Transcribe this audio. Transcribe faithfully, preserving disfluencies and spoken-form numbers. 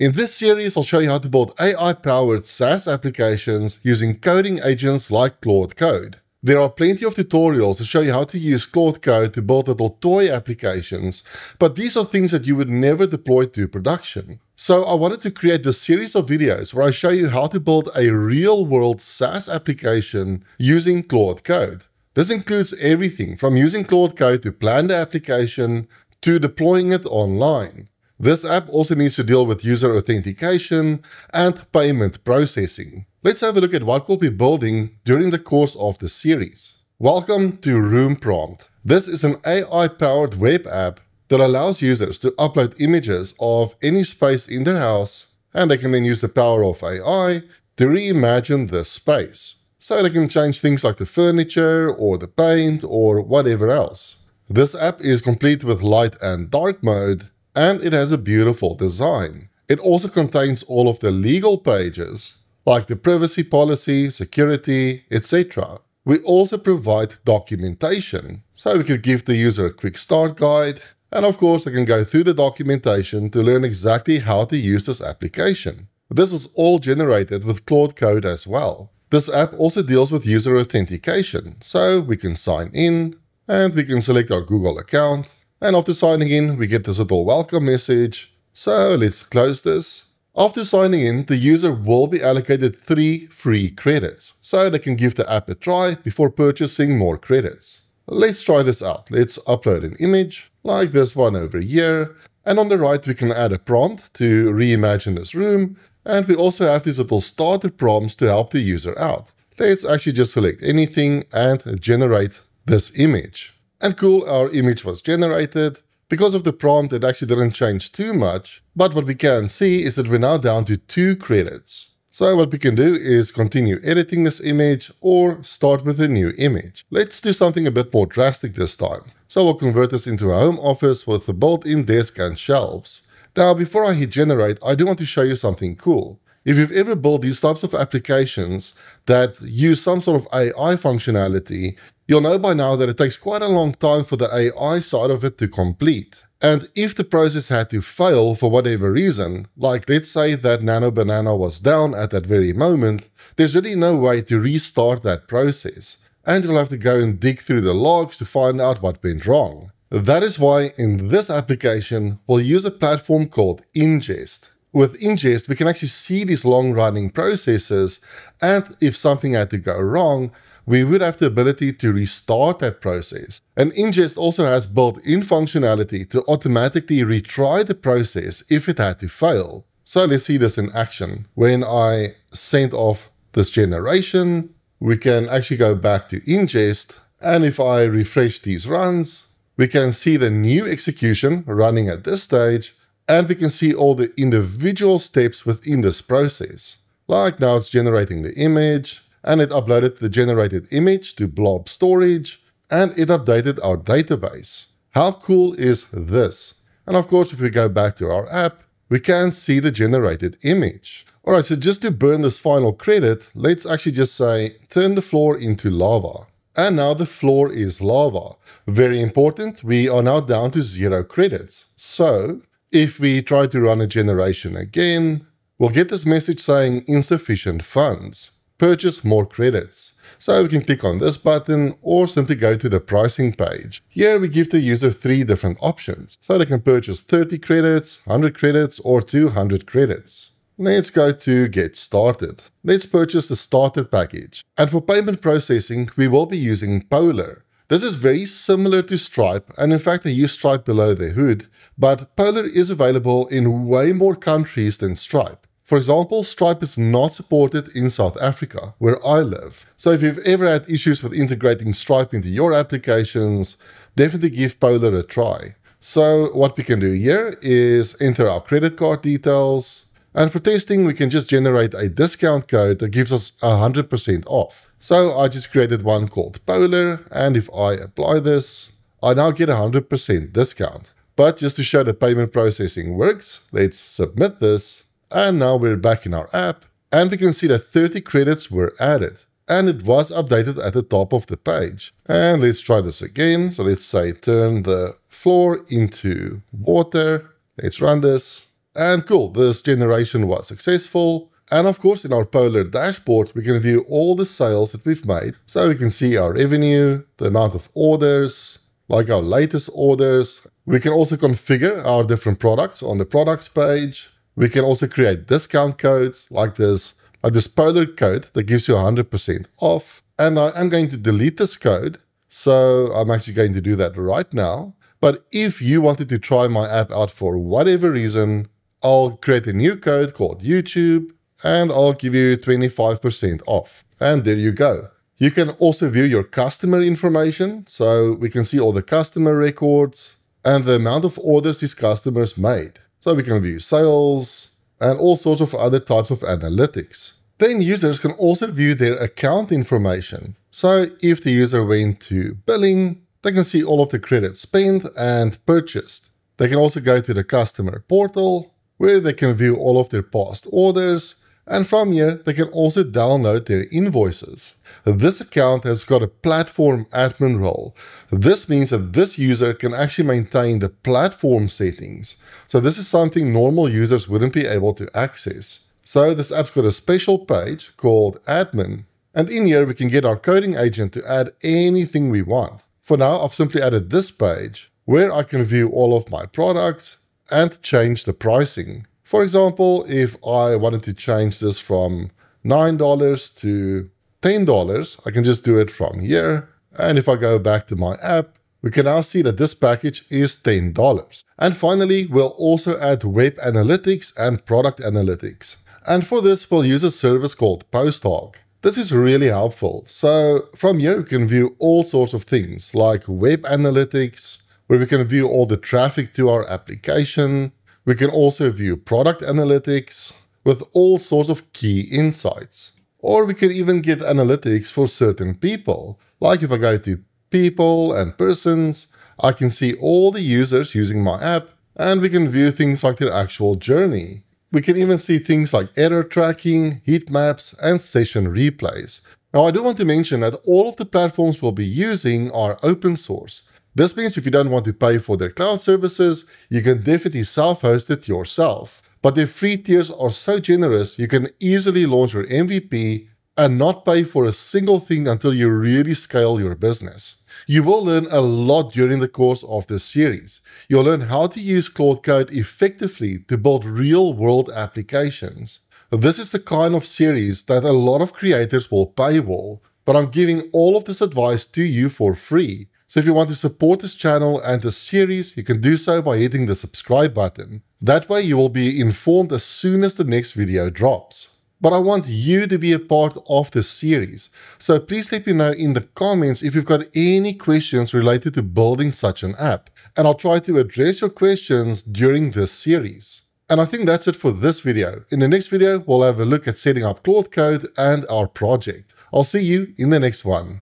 In this series, I'll show you how to build A I-powered SaaS applications using coding agents like Claude Code. There are plenty of tutorials to show you how to use Claude Code to build little toy applications, but these are things that you would never deploy to production. So I wanted to create this series of videos where I show you how to build a real-world SaaS application using Claude Code. This includes everything from using Claude Code to plan the application to deploying it online. This app also needs to deal with user authentication and payment processing. Let's have a look at what we'll be building during the course of the series. Welcome to Room Prompt. This is an A I-powered web app that allows users to upload images of any space in their house, and they can then use the power of A I to reimagine this space. So they can change things like the furniture or the paint or whatever else. This app is complete with light and dark mode, and it has a beautiful design. It also contains all of the legal pages, like the privacy policy, security, et cetera. We also provide documentation, so we could give the user a quick start guide, and of course they can go through the documentation to learn exactly how to use this application. This was all generated with Claude Code as well. This app also deals with user authentication, so we can sign in, and we can select our Google account, and after signing in, we get this little welcome message. So let's close this. After signing in, the user will be allocated three free credits, so they can give the app a try before purchasing more credits. Let's try this out. Let's upload an image, like this one over here. And on the right, we can add a prompt to reimagine this room. And we also have these little starter prompts to help the user out. Let's actually just select anything and generate this image. And cool, our image was generated. Because of the prompt, it actually didn't change too much, but what we can see is that we're now down to two credits. So what we can do is continue editing this image or start with a new image. Let's do something a bit more drastic this time. So we'll convert this into a home office with the built-in desk and shelves. Now, before I hit generate, I do want to show you something cool. If you've ever built these types of applications that use some sort of A I functionality, you'll know by now that it takes quite a long time for the A I side of it to complete. And if the process had to fail for whatever reason, like let's say that Nano Banana was down at that very moment, there's really no way to restart that process. And you'll have to go and dig through the logs to find out what went wrong. That is why in this application, we'll use a platform called Ingest. With Ingest, we can actually see these long-running processes, and if something had to go wrong, we would have the ability to restart that process. And Ingest also has built-in functionality to automatically retry the process if it had to fail. So let's see this in action. When I send off this generation, we can actually go back to Ingest, and if I refresh these runs, we can see the new execution running at this stage, and we can see all the individual steps within this process. Like now it's generating the image, and it uploaded the generated image to blob storage, and it updated our database. How cool is this? And of course, if we go back to our app, we can see the generated image. All right, so just to burn this final credit, let's actually just say, turn the floor into lava. And now the floor is lava. Very important, we are now down to zero credits. So if we try to run a generation again, we'll get this message saying insufficient funds. Purchase more credits. So we can click on this button or simply go to the pricing page. Here we give the user three different options. So they can purchase thirty credits, one hundred credits, or two hundred credits. Let's go to get started. Let's purchase the starter package. And for payment processing, we will be using Polar. This is very similar to Stripe, and in fact they use Stripe below their hood, but Polar is available in way more countries than Stripe. For example, Stripe is not supported in South Africa, where I live. So if you've ever had issues with integrating Stripe into your applications, definitely give Polar a try. So what we can do here is enter our credit card details. And for testing, we can just generate a discount code that gives us one hundred percent off. So I just created one called Polar, and if I apply this, I now get a one hundred percent discount. But just to show that payment processing works, let's submit this. And now we're back in our app, and we can see that thirty credits were added, and it was updated at the top of the page. And let's try this again. So let's say turn the floor into water. Let's run this, And cool, this generation was successful. And of course, in our Polar dashboard, we can view all the sales that we've made. So we can see our revenue, the amount of orders, like our latest orders. We can also configure our different products on the products page. We can also create discount codes like this, like this Polar code that gives you one hundred percent off. And I, I'm going to delete this code. So I'm actually going to do that right now. But if you wanted to try my app out for whatever reason, I'll create a new code called YouTube, and I'll give you twenty-five percent off. And there you go. You can also view your customer information. So we can see all the customer records and the amount of orders these customers made. So we can view sales and all sorts of other types of analytics. Then users can also view their account information. So if the user went to billing, they can see all of the credits spent and purchased. They can also go to the customer portal where they can view all of their past orders. And from here, they can also download their invoices. This account has got a platform admin role. This means that this user can actually maintain the platform settings. So this is something normal users wouldn't be able to access. So this app's got a special page called admin. And in here, we can get our coding agent to add anything we want. For now, I've simply added this page where I can view all of my products and change the pricing. For example, if I wanted to change this from nine dollars to ten dollars, I can just do it from here. And if I go back to my app, we can now see that this package is ten dollars. And finally, we'll also add web analytics and product analytics. And for this, we'll use a service called PostHog. This is really helpful. So from here, we can view all sorts of things like web analytics, where we can view all the traffic to our application. We can also view product analytics with all sorts of key insights. Or we can even get analytics for certain people. Like if I go to people and persons, I can see all the users using my app, and we can view things like their actual journey. We can even see things like error tracking, heat maps, and session replays. Now, I do want to mention that all of the platforms we'll be using are open source. This means if you don't want to pay for their cloud services, you can definitely self-host it yourself. But their free tiers are so generous, you can easily launch your M V P and not pay for a single thing until you really scale your business. You will learn a lot during the course of this series. You'll learn how to use Claude Code effectively to build real-world applications. This is the kind of series that a lot of creators will paywall, but I'm giving all of this advice to you for free. So if you want to support this channel and this series, you can do so by hitting the subscribe button. That way you will be informed as soon as the next video drops. But I want you to be a part of this series. So please let me know in the comments if you've got any questions related to building such an app. And I'll try to address your questions during this series. And I think that's it for this video. In the next video, we'll have a look at setting up Claude Code and our project. I'll see you in the next one.